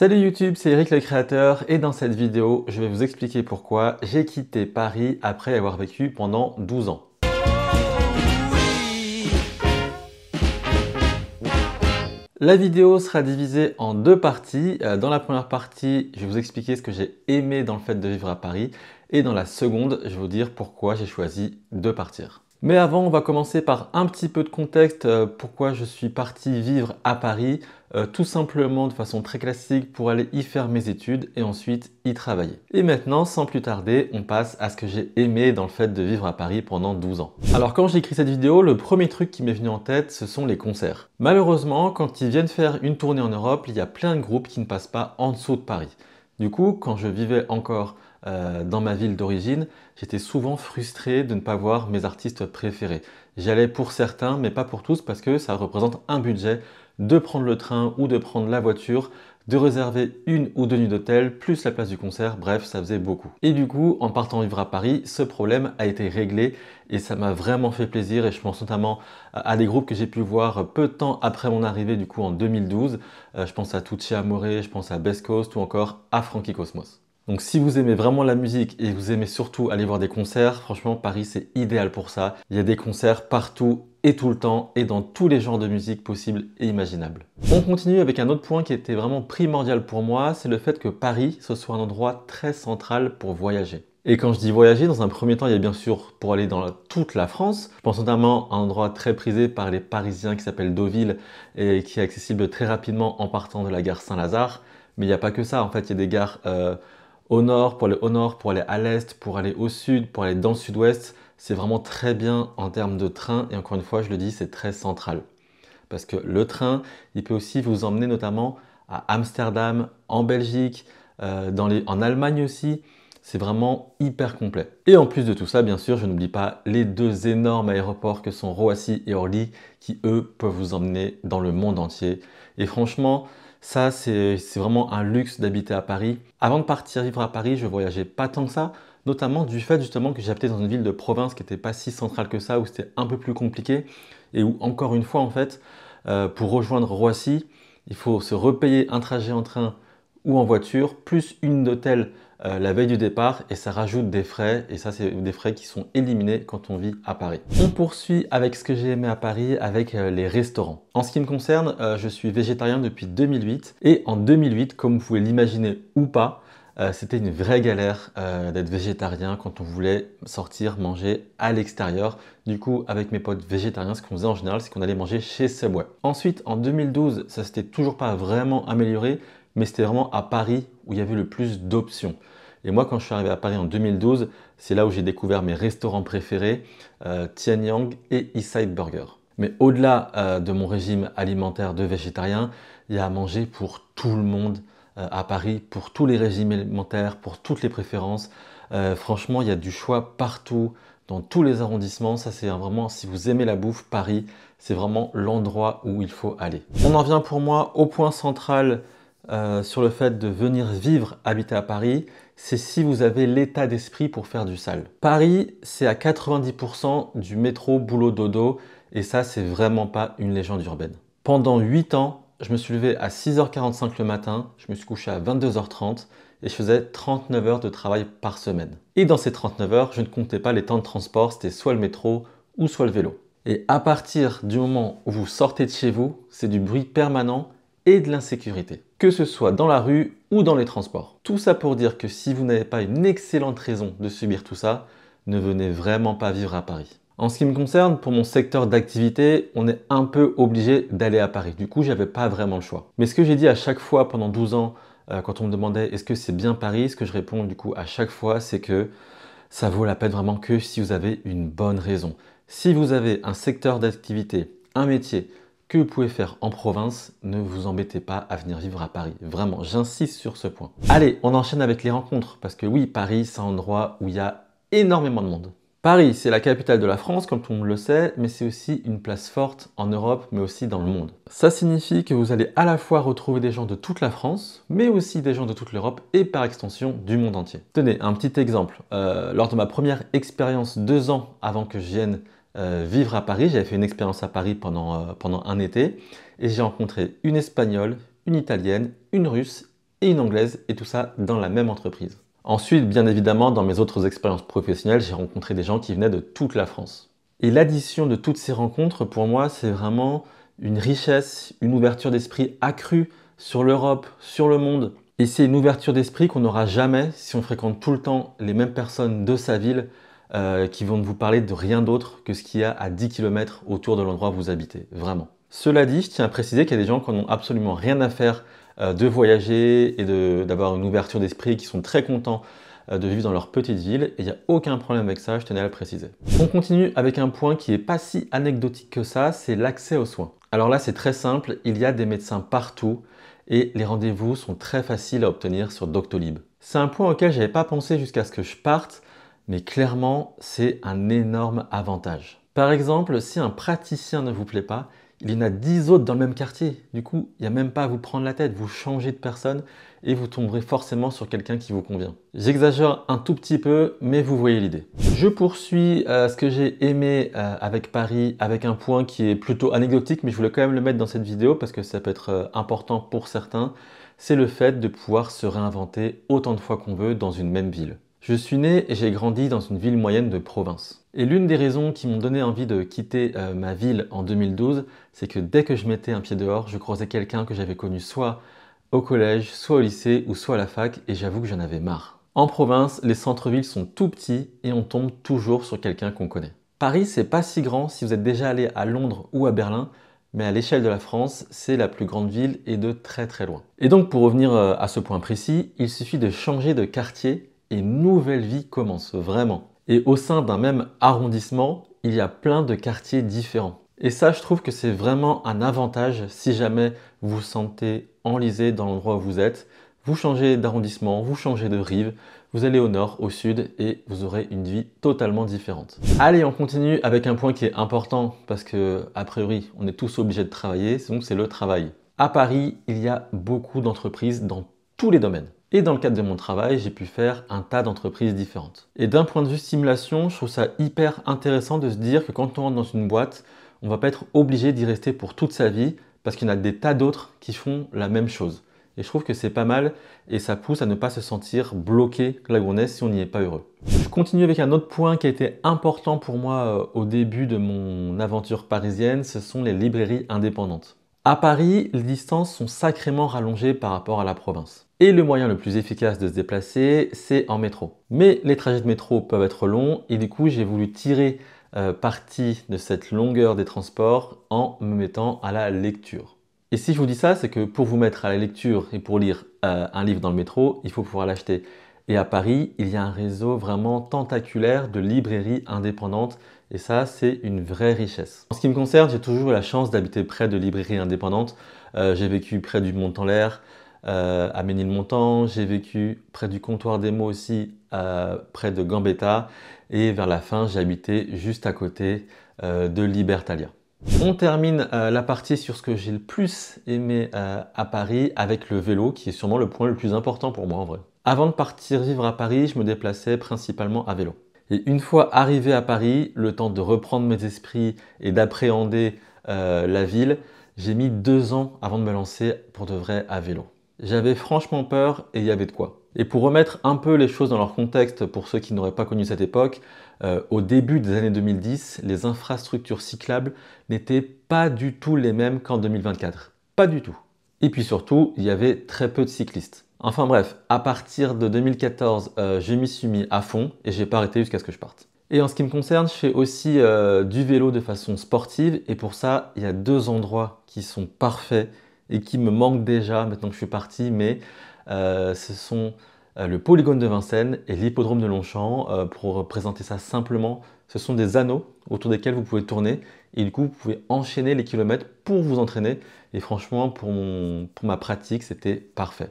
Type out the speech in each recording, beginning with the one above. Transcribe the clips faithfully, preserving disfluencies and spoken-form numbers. Salut YouTube, c'est Eric le créateur et dans cette vidéo, je vais vous expliquer pourquoi j'ai quitté Paris après avoir vécu pendant douze ans. La vidéo sera divisée en deux parties. Dans la première partie, je vais vous expliquer ce que j'ai aimé dans le fait de vivre à Paris et dans la seconde, je vais vous dire pourquoi j'ai choisi de partir. Mais avant, on va commencer par un petit peu de contexte, euh, pourquoi je suis parti vivre à Paris, euh, tout simplement de façon très classique pour aller y faire mes études et ensuite y travailler. Et maintenant, sans plus tarder, on passe à ce que j'ai aimé dans le fait de vivre à Paris pendant douze ans. Alors quand j'ai écrit cette vidéo, le premier truc qui m'est venu en tête, ce sont les concerts. Malheureusement, quand ils viennent faire une tournée en Europe, il y a plein de groupes qui ne passent pas en dessous de Paris. Du coup, quand je vivais encore Euh, dans ma ville d'origine, j'étais souvent frustré de ne pas voir mes artistes préférés. J'allais pour certains, mais pas pour tous, parce que ça représente un budget de prendre le train ou de prendre la voiture, de réserver une ou deux nuits d'hôtel, plus la place du concert, bref, ça faisait beaucoup. Et du coup, en partant vivre à Paris, ce problème a été réglé et ça m'a vraiment fait plaisir et je pense notamment à des groupes que j'ai pu voir peu de temps après mon arrivée, du coup en deux mille douze. Euh, je pense à Tucci Amore, je pense à Best Coast ou encore à Frankie Cosmos. Donc si vous aimez vraiment la musique et vous aimez surtout aller voir des concerts, franchement Paris c'est idéal pour ça. Il y a des concerts partout et tout le temps et dans tous les genres de musique possibles et imaginables. On continue avec un autre point qui était vraiment primordial pour moi, c'est le fait que Paris ce soit un endroit très central pour voyager. Et quand je dis voyager, dans un premier temps, il y a bien sûr pour aller dans la, toute la France. Je pense notamment à un endroit très prisé par les Parisiens qui s'appelle Deauville et qui est accessible très rapidement en partant de la gare Saint-Lazare. Mais il n'y a pas que ça, en fait il y a des gares... Euh, Au nord, pour aller au nord, pour aller à l'est, pour aller au sud, pour aller dans le sud-ouest, c'est vraiment très bien en termes de train. Et encore une fois, je le dis, c'est très central. Parce que le train, il peut aussi vous emmener notamment à Amsterdam, en Belgique, euh, dans les... en Allemagne aussi. C'est vraiment hyper complet. Et en plus de tout ça, bien sûr, je n'oublie pas les deux énormes aéroports que sont Roissy et Orly, qui eux peuvent vous emmener dans le monde entier. Et franchement... ça, c'est vraiment un luxe d'habiter à Paris. Avant de partir vivre à Paris, je voyageais pas tant que ça, notamment du fait justement que j'habitais dans une ville de province qui n'était pas si centrale que ça, où c'était un peu plus compliqué et où, encore une fois, en fait, euh, pour rejoindre Roissy, il faut se repayer un trajet en train ou en voiture, plus une d'hôtel euh, la veille du départ et ça rajoute des frais et ça, c'est des frais qui sont éliminés quand on vit à Paris. On poursuit avec ce que j'ai aimé à Paris, avec euh, les restaurants. En ce qui me concerne, euh, je suis végétarien depuis deux mille huit et en deux mille huit, comme vous pouvez l'imaginer ou pas, euh, c'était une vraie galère euh, d'être végétarien quand on voulait sortir manger à l'extérieur. Du coup, avec mes potes végétariens, ce qu'on faisait en général, c'est qu'on allait manger chez Subway. Ensuite, en deux mille douze, ça s'était toujours pas vraiment amélioré, mais c'était vraiment à Paris où il y avait le plus d'options. Et moi, quand je suis arrivé à Paris en deux mille douze, c'est là où j'ai découvert mes restaurants préférés, euh, Tian Yang et Inside Burger. Mais au-delà euh, de mon régime alimentaire de végétarien, il y a à manger pour tout le monde euh, à Paris, pour tous les régimes alimentaires, pour toutes les préférences. Euh, franchement, il y a du choix partout, dans tous les arrondissements. Ça, c'est vraiment, si vous aimez la bouffe, Paris, c'est vraiment l'endroit où il faut aller. On en vient pour moi au point central Euh, sur le fait de venir vivre, habiter à Paris, c'est si vous avez l'état d'esprit pour faire du sale. Paris, c'est à quatre-vingt-dix pour cent du métro boulot dodo et ça, c'est vraiment pas une légende urbaine. Pendant huit ans, je me suis levé à six heures quarante-cinq le matin, je me suis couché à vingt-deux heures trente et je faisais trente-neuf heures de travail par semaine. Et dans ces trente-neuf heures, je ne comptais pas les temps de transport, c'était soit le métro ou soit le vélo. Et à partir du moment où vous sortez de chez vous, c'est du bruit permanent et de l'insécurité, que ce soit dans la rue ou dans les transports. Tout ça pour dire que si vous n'avez pas une excellente raison de subir tout ça, ne venez vraiment pas vivre à Paris. En ce qui me concerne, pour mon secteur d'activité, on est un peu obligé d'aller à Paris. Du coup, j'avais pas vraiment le choix. Mais ce que j'ai dit à chaque fois pendant douze ans, euh, quand on me demandait est-ce que c'est bien Paris, ce que je réponds du coup à chaque fois, c'est que ça vaut la peine vraiment que si vous avez une bonne raison. Si vous avez un secteur d'activité, un métier, que vous pouvez faire en province, ne vous embêtez pas à venir vivre à Paris. Vraiment, j'insiste sur ce point. Allez, on enchaîne avec les rencontres, parce que oui, Paris, c'est un endroit où il y a énormément de monde. Paris, c'est la capitale de la France, comme tout le monde le sait, mais c'est aussi une place forte en Europe, mais aussi dans le monde. Ça signifie que vous allez à la fois retrouver des gens de toute la France, mais aussi des gens de toute l'Europe et par extension du monde entier. Tenez, un petit exemple. Euh, lors de ma première expérience, deux ans avant que je vienne Euh, vivre à Paris, j'avais fait une expérience à Paris pendant, euh, pendant un été et j'ai rencontré une Espagnole, une Italienne, une Russe et une anglaise, et tout ça dans la même entreprise. Ensuite, bien évidemment, dans mes autres expériences professionnelles, j'ai rencontré des gens qui venaient de toute la France. Et l'addition de toutes ces rencontres, pour moi, c'est vraiment une richesse, une ouverture d'esprit accrue sur l'Europe, sur le monde. Et c'est une ouverture d'esprit qu'on n'aura jamais si on fréquente tout le temps les mêmes personnes de sa ville euh, qui vont vous parler de rien d'autre que ce qu'il y a à dix kilomètres autour de l'endroit où vous habitez, vraiment. Cela dit, je tiens à préciser qu'il y a des gens qui n'ont absolument rien à faire euh, de voyager et d'avoir une ouverture d'esprit, qui sont très contents euh, de vivre dans leur petite ville, et il n'y a aucun problème avec ça, je tenais à le préciser. On continue avec un point qui n'est pas si anecdotique que ça, c'est l'accès aux soins. Alors là, c'est très simple, il y a des médecins partout, et les rendez-vous sont très faciles à obtenir sur Doctolib. C'est un point auquel je n'avais pas pensé jusqu'à ce que je parte, mais clairement, c'est un énorme avantage. Par exemple, si un praticien ne vous plaît pas, il y en a dix autres dans le même quartier. Du coup, il n'y a même pas à vous prendre la tête, vous changez de personne et vous tomberez forcément sur quelqu'un qui vous convient. J'exagère un tout petit peu, mais vous voyez l'idée. Je poursuis euh, ce que j'ai aimé euh, avec Paris, avec un point qui est plutôt anecdotique, mais je voulais quand même le mettre dans cette vidéo parce que ça peut être euh, important pour certains. C'est le fait de pouvoir se réinventer autant de fois qu'on veut dans une même ville. Je suis né et j'ai grandi dans une ville moyenne de province. Et l'une des raisons qui m'ont donné envie de quitter euh, ma ville en deux mille douze, c'est que dès que je mettais un pied dehors, je croisais quelqu'un que j'avais connu soit au collège, soit au lycée ou soit à la fac, et j'avoue que j'en avais marre. En province, les centres-villes sont tout petits et on tombe toujours sur quelqu'un qu'on connaît. Paris, c'est pas si grand si vous êtes déjà allé à Londres ou à Berlin, mais à l'échelle de la France, c'est la plus grande ville et de très très loin. Et donc pour revenir euh, à ce point précis, il suffit de changer de quartier et une nouvelle vie commence, vraiment. Et au sein d'un même arrondissement, il y a plein de quartiers différents. Et ça, je trouve que c'est vraiment un avantage si jamais vous vous sentez enlisé dans l'endroit où vous êtes. Vous changez d'arrondissement, vous changez de rive, vous allez au nord, au sud et vous aurez une vie totalement différente. Allez, on continue avec un point qui est important parce que, a priori, on est tous obligés de travailler, donc c'est le travail. À Paris, il y a beaucoup d'entreprises dans tous les domaines. Et dans le cadre de mon travail, j'ai pu faire un tas d'entreprises différentes. Et d'un point de vue stimulation, je trouve ça hyper intéressant de se dire que quand on rentre dans une boîte, on va pas être obligé d'y rester pour toute sa vie parce qu'il y en a des tas d'autres qui font la même chose. Et je trouve que c'est pas mal et ça pousse à ne pas se sentir bloqué là où on est si on n'y est pas heureux. Je continue avec un autre point qui a été important pour moi au début de mon aventure parisienne, ce sont les librairies indépendantes. À Paris, les distances sont sacrément rallongées par rapport à la province. Et le moyen le plus efficace de se déplacer, c'est en métro. Mais les trajets de métro peuvent être longs et du coup, j'ai voulu tirer euh, parti de cette longueur des transports en me mettant à la lecture. Et si je vous dis ça, c'est que pour vous mettre à la lecture et pour lire euh, un livre dans le métro, il faut pouvoir l'acheter. Et à Paris, il y a un réseau vraiment tentaculaire de librairies indépendantes et ça, c'est une vraie richesse. En ce qui me concerne, j'ai toujours eu la chance d'habiter près de librairies indépendantes. Euh, j'ai vécu près du Mont-en-L'Air, Euh, à Ménilmontant, j'ai vécu près du Comptoir des Mots aussi, euh, près de Gambetta, et vers la fin, j'ai habité juste à côté euh, de Libertalia. On termine euh, la partie sur ce que j'ai le plus aimé euh, à Paris avec le vélo, qui est sûrement le point le plus important pour moi en vrai. Avant de partir vivre à Paris, je me déplaçais principalement à vélo. Et une fois arrivé à Paris, le temps de reprendre mes esprits et d'appréhender euh, la ville, j'ai mis deux ans avant de me lancer pour de vrai à vélo. J'avais franchement peur et il y avait de quoi. Et pour remettre un peu les choses dans leur contexte, pour ceux qui n'auraient pas connu cette époque, euh, au début des années deux mille dix, les infrastructures cyclables n'étaient pas du tout les mêmes qu'en deux mille vingt-quatre. Pas du tout. Et puis surtout, il y avait très peu de cyclistes. Enfin bref, à partir de deux mille quatorze, euh, je m'y suis mis à fond et j'ai pas arrêté jusqu'à ce que je parte. Et en ce qui me concerne, je fais aussi euh, du vélo de façon sportive et pour ça, il y a deux endroits qui sont parfaits et qui me manque déjà maintenant que je suis parti, mais euh, ce sont euh, le polygone de Vincennes et l'hippodrome de Longchamp. Euh, pour présenter ça simplement, ce sont des anneaux autour desquels vous pouvez tourner et du coup vous pouvez enchaîner les kilomètres pour vous entraîner et franchement pour, mon, pour ma pratique c'était parfait.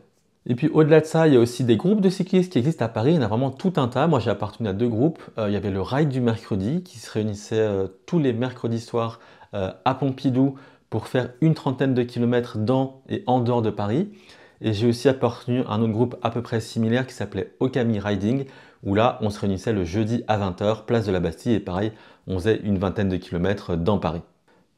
Et puis au-delà de ça, il y a aussi des groupes de cyclistes qui existent à Paris, il y en a vraiment tout un tas. Moi j'ai appartenu à deux groupes, euh, il y avait le ride du mercredi qui se réunissait euh, tous les mercredis soirs euh, à Pompidou pour faire une trentaine de kilomètres dans et en dehors de Paris. Et j'ai aussi appartenu à un autre groupe à peu près similaire qui s'appelait Okami Riding, où là, on se réunissait le jeudi à vingt heures, place de la Bastille, et pareil, on faisait une vingtaine de kilomètres dans Paris.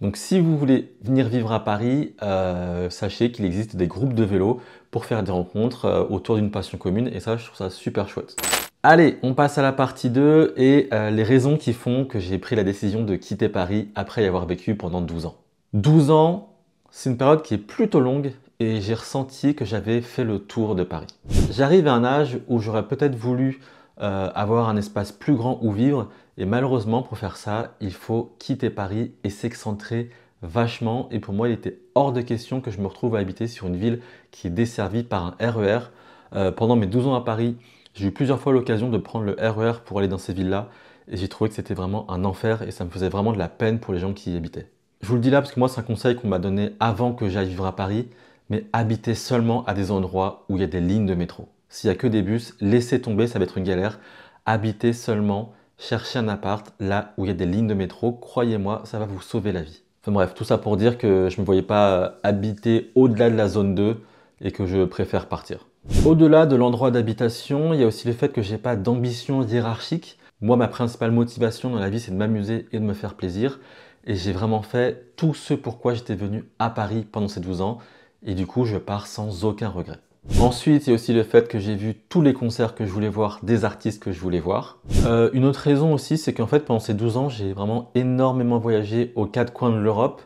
Donc si vous voulez venir vivre à Paris, euh, sachez qu'il existe des groupes de vélo pour faire des rencontres euh, autour d'une passion commune, et ça, je trouve ça super chouette. Allez, on passe à la partie deux et euh, les raisons qui font que j'ai pris la décision de quitter Paris après y avoir vécu pendant douze ans. douze ans, c'est une période qui est plutôt longue et j'ai ressenti que j'avais fait le tour de Paris. J'arrive à un âge où j'aurais peut-être voulu euh, avoir un espace plus grand où vivre, et malheureusement, pour faire ça, il faut quitter Paris et s'excentrer vachement. Et pour moi, il était hors de question que je me retrouve à habiter sur une ville qui est desservie par un R E R. Euh, pendant mes douze ans à Paris, j'ai eu plusieurs fois l'occasion de prendre le R E R pour aller dans ces villes-là. Et j'ai trouvé que c'était vraiment un enfer et ça me faisait vraiment de la peine pour les gens qui y habitaient. Je vous le dis là parce que moi, c'est un conseil qu'on m'a donné avant que j'aille vivre à Paris. Mais habitez seulement à des endroits où il y a des lignes de métro. S'il n'y a que des bus, laissez tomber, ça va être une galère. Habitez seulement... Cherchez un appart là où il y a des lignes de métro, croyez-moi, ça va vous sauver la vie. Enfin bref, tout ça pour dire que je ne me voyais pas habiter au-delà de la zone deux et que je préfère partir. Au-delà de l'endroit d'habitation, il y a aussi le fait que je n'ai pas d'ambition hiérarchique. Moi, ma principale motivation dans la vie, c'est de m'amuser et de me faire plaisir. Et j'ai vraiment fait tout ce pourquoi j'étais venu à Paris pendant ces douze ans. Et du coup, je pars sans aucun regret. Ensuite, il y a aussi le fait que j'ai vu tous les concerts que je voulais voir, des artistes que je voulais voir. Euh, une autre raison aussi, c'est qu'en fait, pendant ces douze ans, j'ai vraiment énormément voyagé aux quatre coins de l'Europe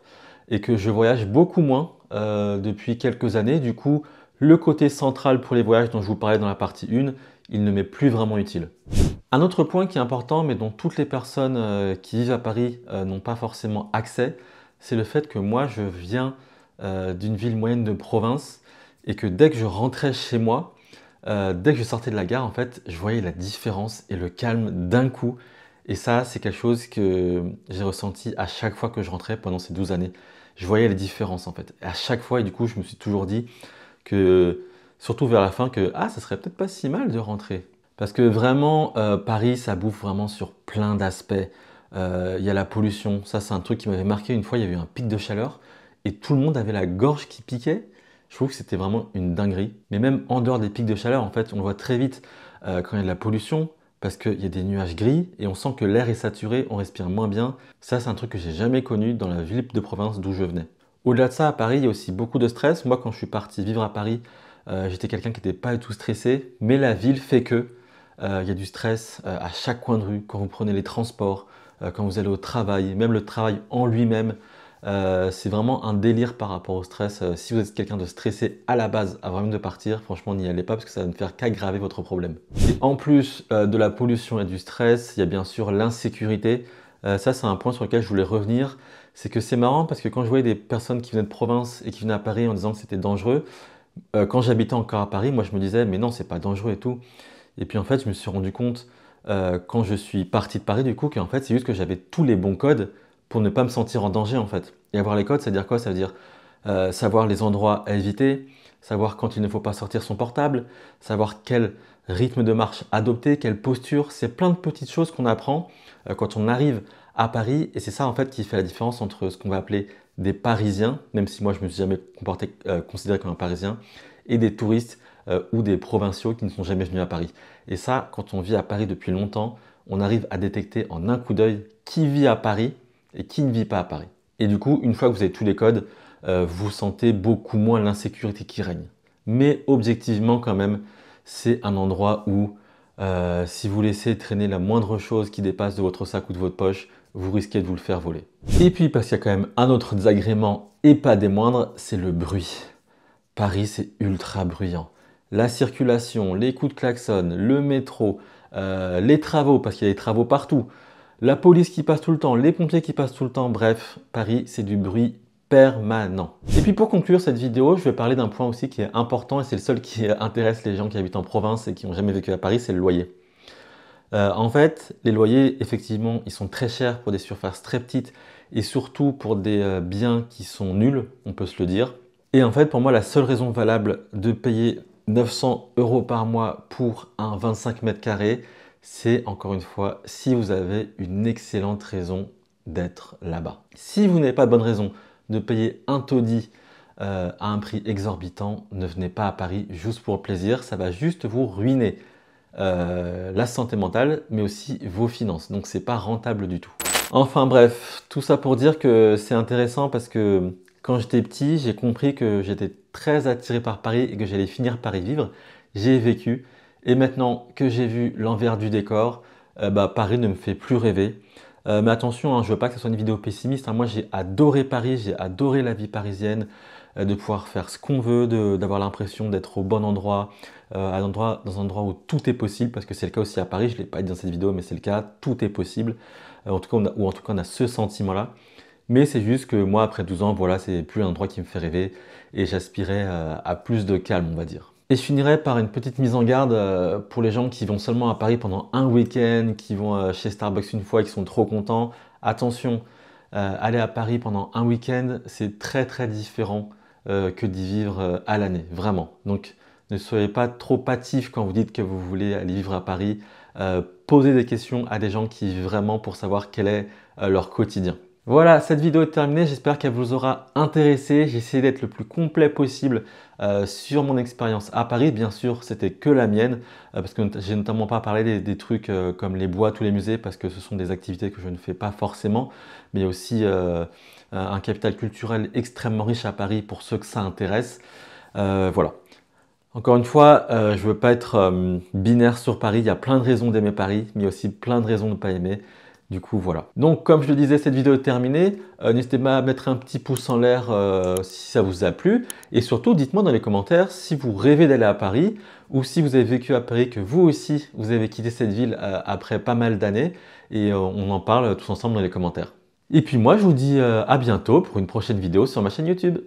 et que je voyage beaucoup moins euh, depuis quelques années. Du coup, le côté central pour les voyages dont je vous parlais dans la partie un, il ne m'est plus vraiment utile. Un autre point qui est important, mais dont toutes les personnes euh, qui vivent à Paris euh, n'ont pas forcément accès, c'est le fait que moi, je viens euh, d'une ville moyenne de province. Et que dès que je rentrais chez moi, euh, dès que je sortais de la gare, en fait, je voyais la différence et le calme d'un coup. Et ça, c'est quelque chose que j'ai ressenti à chaque fois que je rentrais pendant ces douze années. Je voyais les différences, en fait. Et à chaque fois, et du coup, je me suis toujours dit que, surtout vers la fin, que ah, ça serait peut-être pas si mal de rentrer. Parce que vraiment, euh, Paris, ça bouffe vraiment sur plein d'aspects. Euh, y a la pollution. Ça, c'est un truc qui m'avait marqué. Une fois, il y avait eu un pic de chaleur et tout le monde avait la gorge qui piquait. Je trouve que c'était vraiment une dinguerie. Mais même en dehors des pics de chaleur, en fait, on le voit très vite euh, quand il y a de la pollution parce qu'il y a des nuages gris et on sent que l'air est saturé, on respire moins bien. Ça, c'est un truc que j'ai jamais connu dans la ville de province d'où je venais. Au-delà de ça, à Paris, il y a aussi beaucoup de stress. Moi, quand je suis parti vivre à Paris, euh, j'étais quelqu'un qui n'était pas du tout stressé, mais la ville fait que euh, il y a du stress euh, à chaque coin de rue, quand vous prenez les transports, euh, quand vous allez au travail, même le travail en lui-même. Euh, c'est vraiment un délire par rapport au stress. Euh, si vous êtes quelqu'un de stressé à la base avant même de partir, franchement n'y allez pas parce que ça va ne faire qu'aggraver votre problème. Et en plus euh, de la pollution et du stress, il y a bien sûr l'insécurité. Euh, ça c'est un point sur lequel je voulais revenir. C'est que c'est marrant parce que quand je voyais des personnes qui venaient de province et qui venaient à Paris en disant que c'était dangereux, euh, quand j'habitais encore à Paris, moi je me disais mais non c'est pas dangereux et tout. Et puis en fait je me suis rendu compte euh, quand je suis parti de Paris du coup qu'en fait c'est juste que j'avais tous les bons codes pour ne pas me sentir en danger en fait. Et avoir les codes, ça veut dire quoi? Ça veut dire euh, savoir les endroits à éviter, savoir quand il ne faut pas sortir son portable, savoir quel rythme de marche adopter, quelle posture. C'est plein de petites choses qu'on apprend euh, quand on arrive à Paris. Et c'est ça en fait qui fait la différence entre ce qu'on va appeler des Parisiens, même si moi je ne me suis jamais comporté, euh, considéré comme un Parisien, et des touristes euh, ou des provinciaux qui ne sont jamais venus à Paris. Et ça, quand on vit à Paris depuis longtemps, on arrive à détecter en un coup d'œil qui vit à Paris et qui ne vit pas à Paris. Et du coup, une fois que vous avez tous les codes, euh, vous sentez beaucoup moins l'insécurité qui règne. Mais objectivement quand même, c'est un endroit où euh, si vous laissez traîner la moindre chose qui dépasse de votre sac ou de votre poche, vous risquez de vous le faire voler. Et puis parce qu'il y a quand même un autre désagrément et pas des moindres, c'est le bruit. Paris, c'est ultra bruyant. La circulation, les coups de klaxon, le métro, euh, les travaux, parce qu'il y a des travaux partout. La police qui passe tout le temps, les pompiers qui passent tout le temps, bref, Paris, c'est du bruit permanent. Et puis pour conclure cette vidéo, je vais parler d'un point aussi qui est important et c'est le seul qui intéresse les gens qui habitent en province et qui n'ont jamais vécu à Paris, c'est le loyer. Euh, en fait, les loyers, effectivement, ils sont très chers pour des surfaces très petites et surtout pour des euh, biens qui sont nuls, on peut se le dire. Et en fait, pour moi, la seule raison valable de payer neuf cents euros par mois pour un vingt-cinq mètres carrés, c'est encore une fois si vous avez une excellente raison d'être là-bas. Si vous n'avez pas de bonne raison de payer un taudis euh, à un prix exorbitant, ne venez pas à Paris juste pour le plaisir, ça va juste vous ruiner euh, la santé mentale, mais aussi vos finances. Donc c'est pas rentable du tout. Enfin bref, tout ça pour dire que c'est intéressant parce que quand j'étais petit, j'ai compris que j'étais très attiré par Paris et que j'allais finir par y vivre. J'ai vécu et maintenant que j'ai vu l'envers du décor, euh, bah, Paris ne me fait plus rêver. Euh, mais attention, hein, je veux pas que ce soit une vidéo pessimiste, hein. Moi j'ai adoré Paris, j'ai adoré la vie parisienne, euh, de pouvoir faire ce qu'on veut, d'avoir l'impression d'être au bon endroit, euh, à un endroit, dans un endroit où tout est possible, parce que c'est le cas aussi à Paris, je ne l'ai pas dit dans cette vidéo, mais c'est le cas, tout est possible, euh, en tout cas, on a, ou en tout cas on a ce sentiment-là. Mais c'est juste que moi après douze ans, voilà, c'est plus un endroit qui me fait rêver et j'aspirais euh, à plus de calme, on va dire. Et je finirai par une petite mise en garde pour les gens qui vont seulement à Paris pendant un week-end, qui vont chez Starbucks une fois et qui sont trop contents. Attention, aller à Paris pendant un week-end, c'est très très différent que d'y vivre à l'année, vraiment. Donc ne soyez pas trop hâtifs quand vous dites que vous voulez aller vivre à Paris. Posez des questions à des gens qui vivent vraiment pour savoir quel est leur quotidien. Voilà, cette vidéo est terminée, j'espère qu'elle vous aura intéressé. J'ai essayé d'être le plus complet possible euh, sur mon expérience à Paris. Bien sûr, c'était que la mienne, euh, parce que j'ai notamment pas parlé des, des trucs euh, comme les boîtes ou les musées, parce que ce sont des activités que je ne fais pas forcément, mais il y a aussi euh, un capital culturel extrêmement riche à Paris pour ceux que ça intéresse. Euh, voilà. Encore une fois, euh, je ne veux pas être euh, binaire sur Paris, il y a plein de raisons d'aimer Paris, mais il y a aussi plein de raisons de ne pas aimer. Du coup, voilà. Donc, comme je le disais, cette vidéo est terminée. Euh, N'hésitez pas à mettre un petit pouce en l'air euh, si ça vous a plu. Et surtout, dites-moi dans les commentaires si vous rêvez d'aller à Paris ou si vous avez vécu à Paris, que vous aussi, vous avez quitté cette ville euh, après pas mal d'années. Et euh, on en parle tous ensemble dans les commentaires. Et puis moi, je vous dis euh, à bientôt pour une prochaine vidéo sur ma chaîne YouTube.